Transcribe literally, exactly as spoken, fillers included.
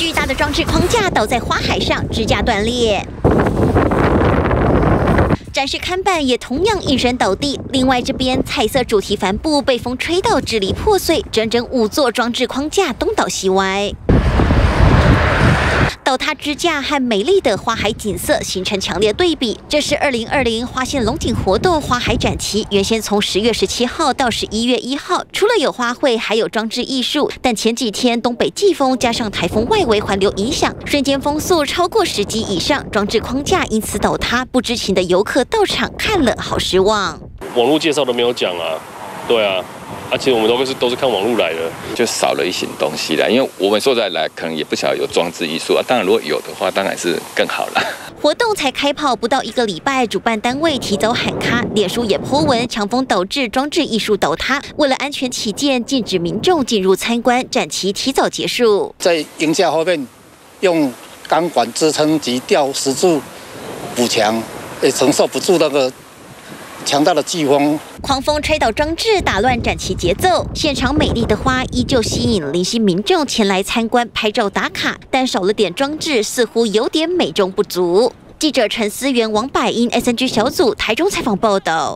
巨大的装置框架倒在花海上，支架断裂。 展示看板也同样应声倒地。另外这边，彩色主题帆布被风吹到支离破碎，整整五座装置框架东倒西歪，倒塌支架和美丽的花海景色形成强烈对比。这是二零二零花县龙井活动花海展期，原先从十月十七号到十一月一号，除了有花卉，还有装置艺术。但前几天东北季风加上台风外围环流影响，瞬间风速超过十级以上，装置框架因此倒塌。不知情的游客到场看了，好失望。网络介绍都没有讲啊，对啊。 而且、啊、我们都是都是看网络来的，就少了一些东西啦。因为我们说在来，可能也不晓得有装置艺术啊。当然，如果有的话，当然是更好了。活动才开跑不到一个礼拜，主办单位提早喊卡，脸书也po文，强风导致装置艺术倒塌。为了安全起见，禁止民众进入参观，展期提早结束。在营架后面用钢管支撑及吊石柱补强，也承受不住那个。 强大的季风，狂风吹倒装置，打乱展期节奏。现场美丽的花依旧吸引零星民众前来参观、拍照打卡，但少了点装置，似乎有点美中不足。记者陈思源、王百英、S N G 小组台中采访报道。